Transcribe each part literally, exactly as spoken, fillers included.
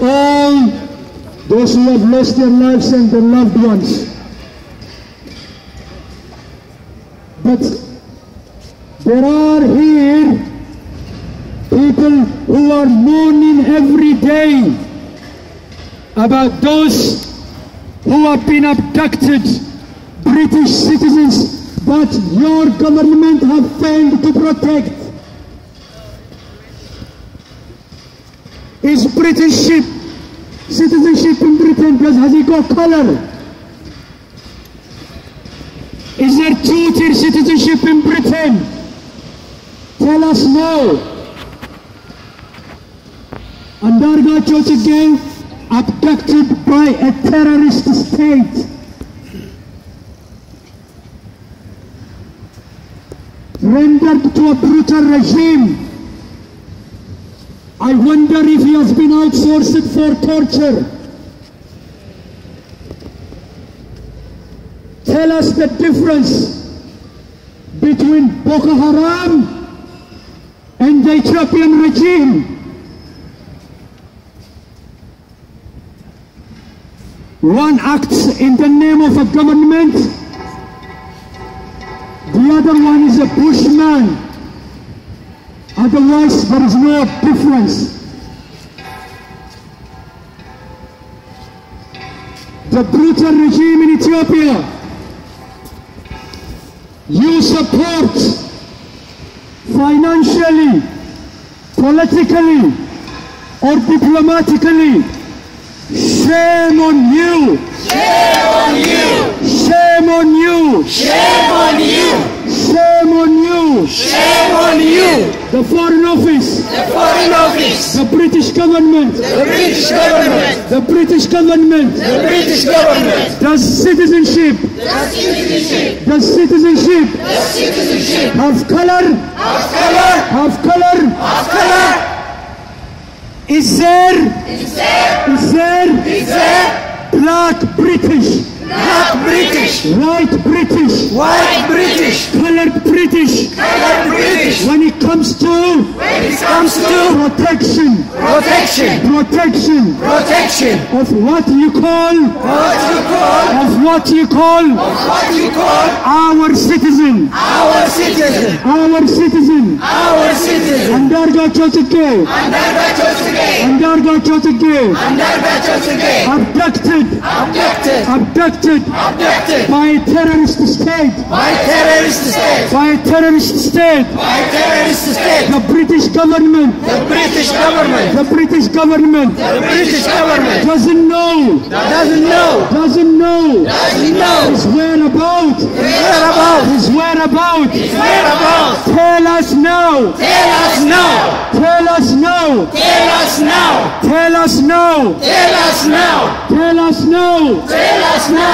All those who have lost their lives and their loved ones. But there are here people who are mourning every day about those who have been abducted, British citizens that your government have failed to protect. His Britishship, citizenship in Britain, has he got color? Is there two-tier citizenship in Britain? Tell us no. Andargachew Tsege abducted by a terrorist state. Rendered to a brutal regime. I wonder if he has been outsourced for torture. Tell us the difference between Boko Haram and the Ethiopian regime. One acts in the name of a government, the other one is a bushman. Otherwise, there is no difference. The brutal regime in Ethiopia, you support financially, politically, or diplomatically. Shame on you! Shame on you! Shame on you! Shame on you! Shame on you! Shame on you! The Foreign Office! The Foreign Office! The British government! The British government! The British government! The British government! Does citizenship! Does citizenship! Does citizenship! Does citizenship! Have color! Have color! Have color! Have color! Is there? Is there? Is there? Is there? Black British! Black British, white British, white British, colored British, colored British. When it comes to, when it comes to protection, protection, protection, protection of what you call, what you call, of what you call, of what you call, our citizen, our citizen, our citizen, our citizen. Andargachew Tsege, Andargachew Tsege, Andargachew Tsege, Andargachew Tsege. Abducted, abducted, abducted. Abducted by a terrorist state. By a terrorist state. By a terrorist state. By a terrorist state. The British government. The British government. The British government. The British government doesn't know. Doesn't know. Doesn't know. Doesn't know. His whereabouts. His whereabouts. His whereabouts. Tell us now. Tell us now. Tell us now. Tell us now. Tell us now. Tell us now. Tell us now. Tell us now. Tell us now.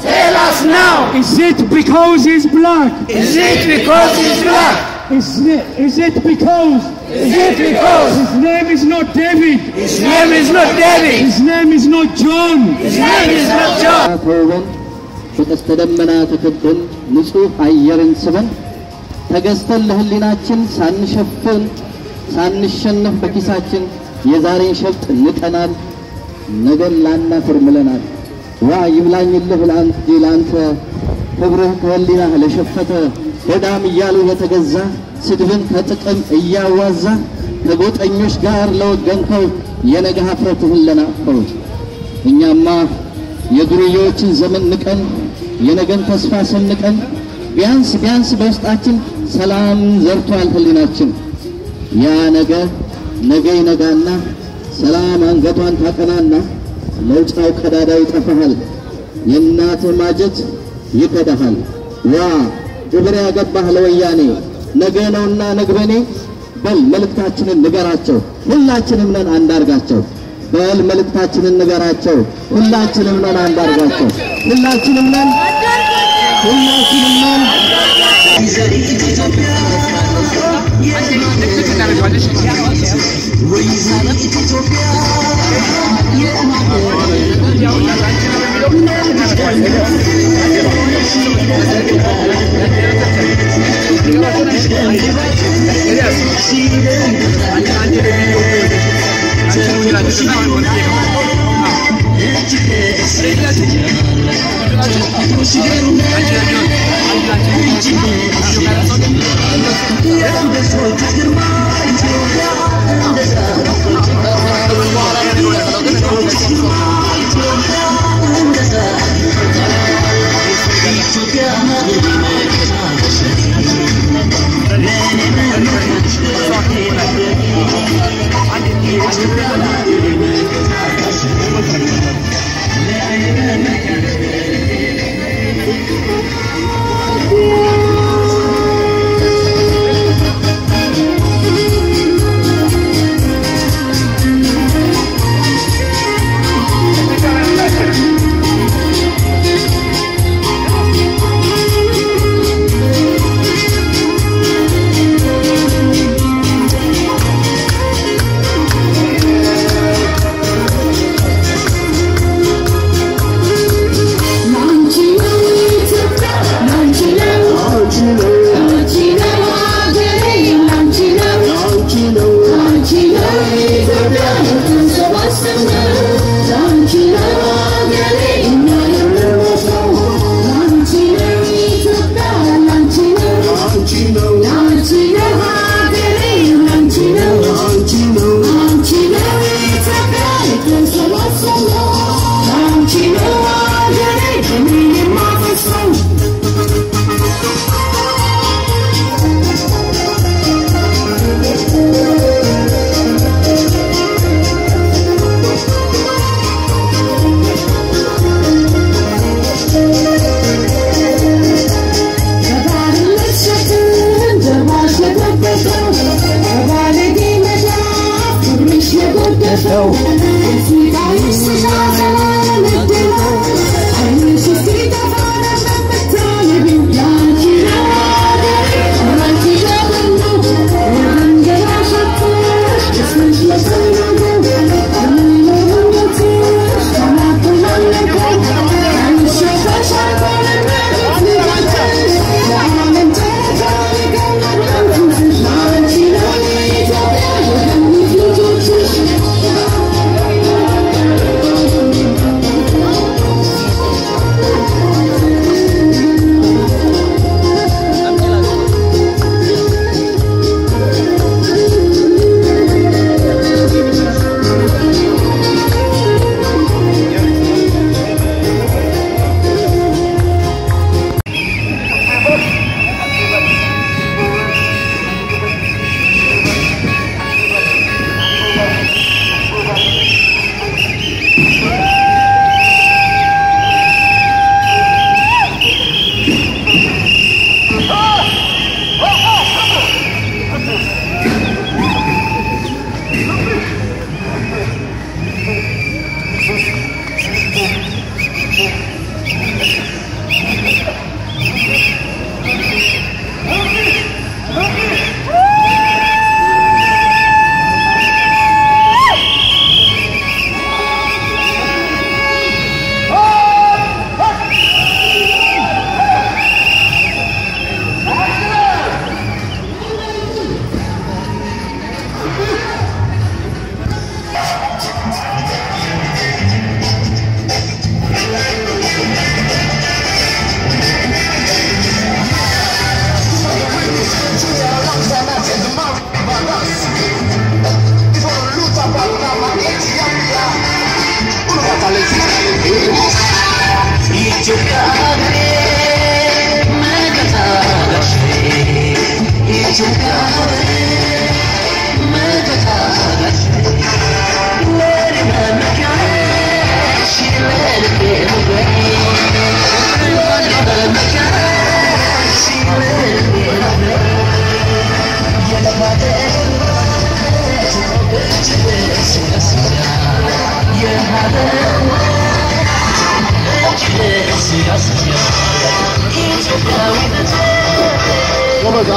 Tell us now. Is it because he's black? Is it because he's black? Is it, is it because? Is it because his name is not David? His name is not David. His name is not John. His name is not John. ويقولون أن الأنبياء يقولون أن الأنبياء يقولون أن الأنبياء يقولون أن الأنبياء يقولون أن الأنبياء يقولون أن الأنبياء يقولون زمن نكن ينقن تسفاس نكن بيانس بيانس بوسطاچن سلام زرتوال هليناچن يا نغا نغي نغانا سلام انغتوان تاقنانا መውጫው ከዳዳ ይጠፋሃል የናተ ማጀት ይከዳሃል ያ ግብር ያገባህ ለወያኔ ነገ ነውና ነግበኔ በል መልእክታችንን ንገራቸው ሁላችንም ነን አንዳርጋቸው በል መልእክታችንን ንገራቸው ሁላችንም ነን አንዳርጋቸው ሁላችንም ነን ሁላችንም ነን What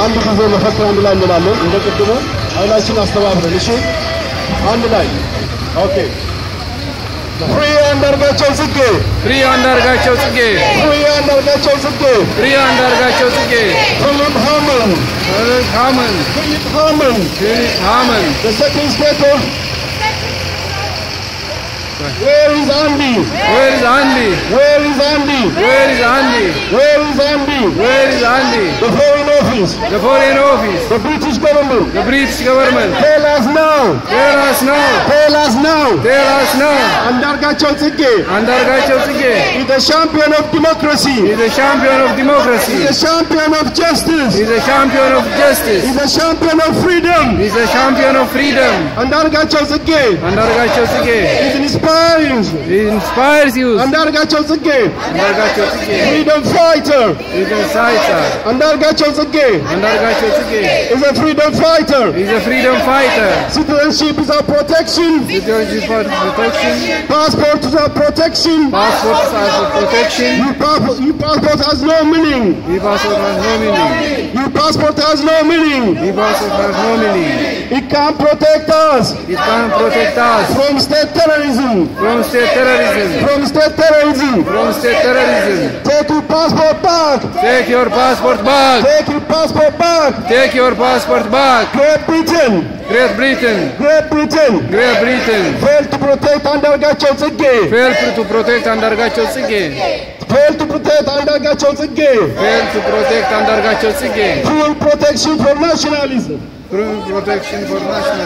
አንድ ጊዜ መፈክር አንድ ላይ እንላለን እንደቀደሙ አይላችን አስተባብረን እሺ አንድ ላይ ኦኬ Free Andargachew Tsege Free Andargachew Tsege Free Andargachew Tsege Free Andargachew Tsege Philip Hammond Philip Hammond Philip Hammond Philip Hammond The second statement Where is Andy? Where is Andy? Where is Andy? Where is Andy? Where is Andy? Where is Andy? The Foreign Office. The Foreign Office. The British government. The British government. Tell us now. Tell us now. Tell us now. Tell us now. Andargachew Tsege. Andargachew Tsege. He's the champion of democracy. He's the champion of democracy. He's the champion of justice. He's the champion of justice. He's the champion of freedom. He's the champion of freedom. Andargachew Tsege. Andargachew Tsege. He inspires you. Andargachew Tsege. Andargachew Tsege. Freedom fighter. Freedom fighter. Andargachew Tsege. Andargachew Tsege. He's a freedom fighter. He's a freedom fighter. Citizenship is our protection. Citizenship is our protection. Passport is our protection. Passport is our protection. Your passport, your passport has no meaning. Your passport has no meaning. Your passport has no meaning. Your passport has no meaning. It can protect us. It can protect us from state terrorism. From state terrorism. From state terrorism. From state terrorism. Take your passport back. Take your passport back. Take your passport back. Take your passport back. Great Britain. Great Britain. Great Britain. Great Britain. Failed to protect Andargachew Tsege. Failed to protect Andargachew Tsege. Failed to protect Andargachew Tsege. Failed to protect Andargachew Tsege. Full protection for nationalism. Full protection for nationalism.